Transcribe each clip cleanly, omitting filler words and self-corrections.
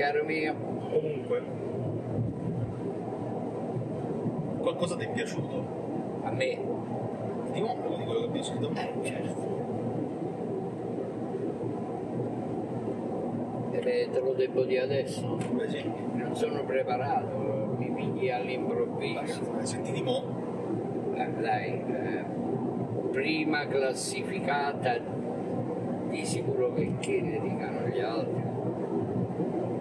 caro mio. Comunque, qualcosa ti è piaciuto? A me? Di nuovo di quello che è piaciuto a me. Certo. Te lo devo dire adesso? Beh, sì. Non sono preparato, mi pigli all'improvviso. Ma senti di mo'? Dai, prima classificata, di sicuro perché ne dicano gli altri,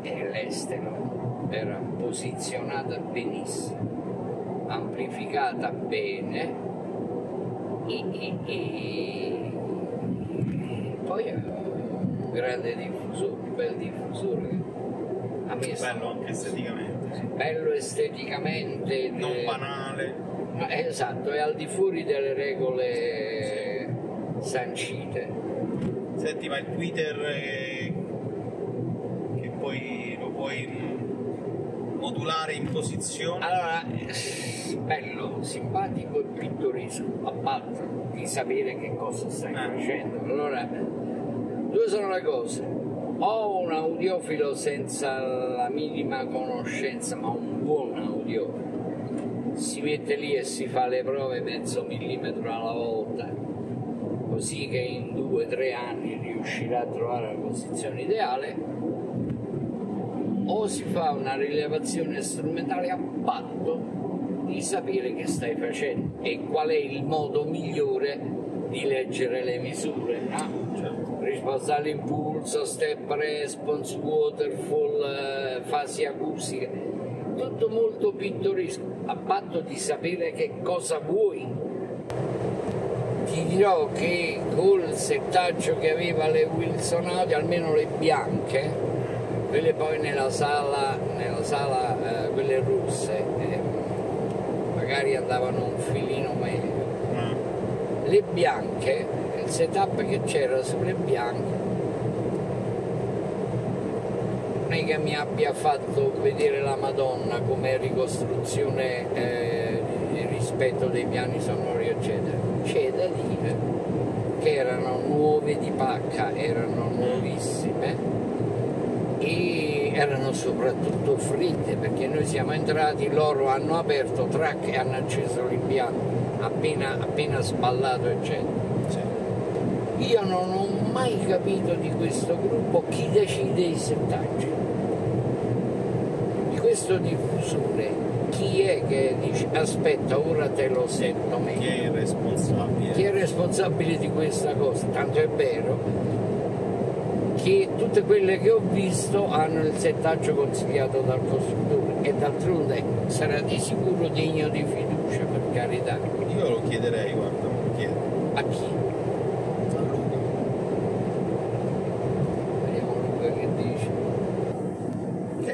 e l'estero era posizionata benissimo, amplificata bene, e poi aveva un grande diffusore, un bel diffusore. A me bello anche esteticamente. Bello esteticamente. Non banale. Esatto, è al di fuori delle regole sancite. Senti, ma il Twitter che poi lo puoi modulare in posizione? Allora, bello, simpatico e pittoresco, a parte di sapere che cosa stai facendo. Allora, due sono le cose: o un audiofilo senza la minima conoscenza, ma un buon audiofilo, si mette lì e si fa le prove mezzo millimetro alla volta, così che in 2 o 3 anni riuscirà a trovare la posizione ideale, o si fa una rilevazione strumentale a patto di sapere che stai facendo e qual è il modo migliore di leggere le misure, no? Certo. Risposta all'impulso, step response, waterfall, fasi acustiche, tutto molto pittoresco, a patto di sapere che cosa vuoi. Ti dirò che col settaggio che aveva le Wilson Audio, almeno le bianche, quelle poi nella sala quelle russe, magari andavano un filino meglio. Le bianche, il setup che c'era sulle bianche, non è che mi abbia fatto vedere la Madonna come ricostruzione rispetto dei piani sonori eccetera. C'è da dire che erano nuove di pacca, erano nuovissime e erano soprattutto fritte, perché noi siamo entrati, loro hanno aperto track e hanno acceso l'impianto appena sballato eccetera. Io non ho mai capito di questo gruppo chi decide i settaggi, di questo diffusore, chi è che dice aspetta ora te lo setto meglio, chi è responsabile di questa cosa, tanto è vero che tutte quelle che ho visto hanno il settaggio consigliato dal costruttore e d'altronde sarà di sicuro degno di fiducia, per carità. Io lo chiederei, guarda, lo chiedo. A chi?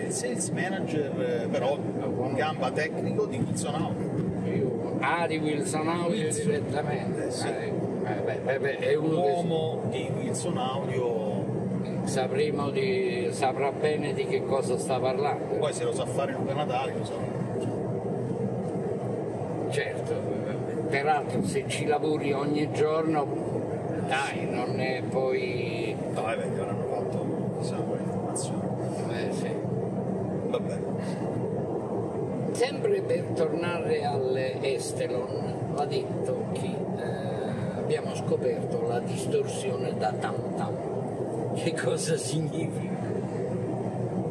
Sales manager, però con gamba tecnico di Wilson Audio. Ah, di Wilson Audio Wilson. Direttamente. Sì. È un uomo di Wilson Audio. Sapremo saprà bene di che cosa sta parlando. Poi se lo sa fare Luca Natale lo sa. Certo, peraltro se ci lavori ogni giorno, dai, non è poi. No, vabbè, che avranno fatto chissà quale informazione. Sì. Sempre per tornare all'Estelon, l'ha detto che abbiamo scoperto la distorsione da tam tam. Che cosa significa?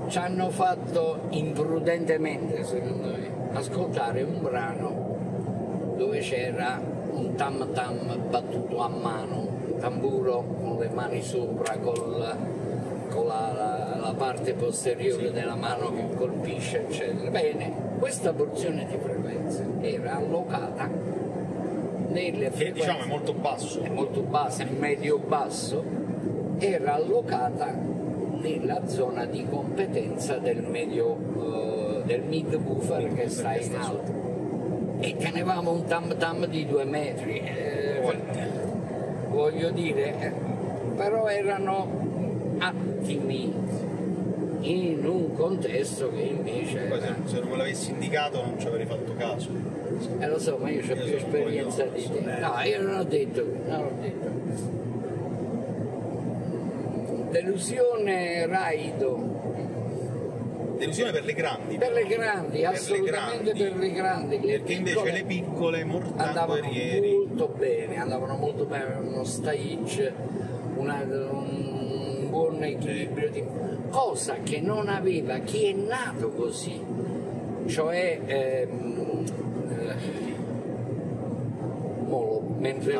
Ci hanno fatto imprudentemente, secondo me, ascoltare un brano dove c'era un tam tam battuto a mano, un tamburo con le mani sopra, con la parte posteriore della mano che colpisce eccetera. Bene, questa porzione di frequenza era allocata nelle frequenze, che diciamo è molto basso, è medio basso, era allocata nella zona di competenza del medio del mid-woofer che sta in alto, e tenevamo un tam tam di 2 metri, voglio dire, però erano attimi in un contesto che invece se non me l'avessi indicato non ci avrei fatto caso. Lo so, ma io ho più esperienza di te. No, io non ho detto. Delusione, raido, Delusione per le grandi. Per le grandi, per assolutamente le grandi, per le grandi. Le perché invece le piccole mortanguerieri andavano molto bene, uno stage, un buon equilibrio di... cosa che non aveva chi è nato così, cioè mentre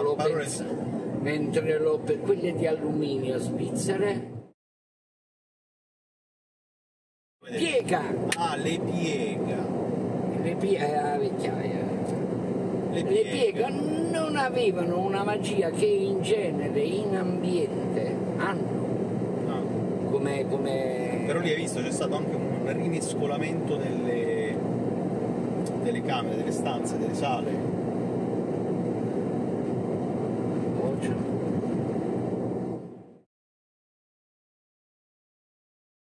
quelle di alluminio svizzere piega, le piega, la vecchiaia, le piega non avevano una magia che in genere in ambiente hanno. Però lì hai visto c'è stato anche un rimescolamento delle camere, delle stanze, delle sale.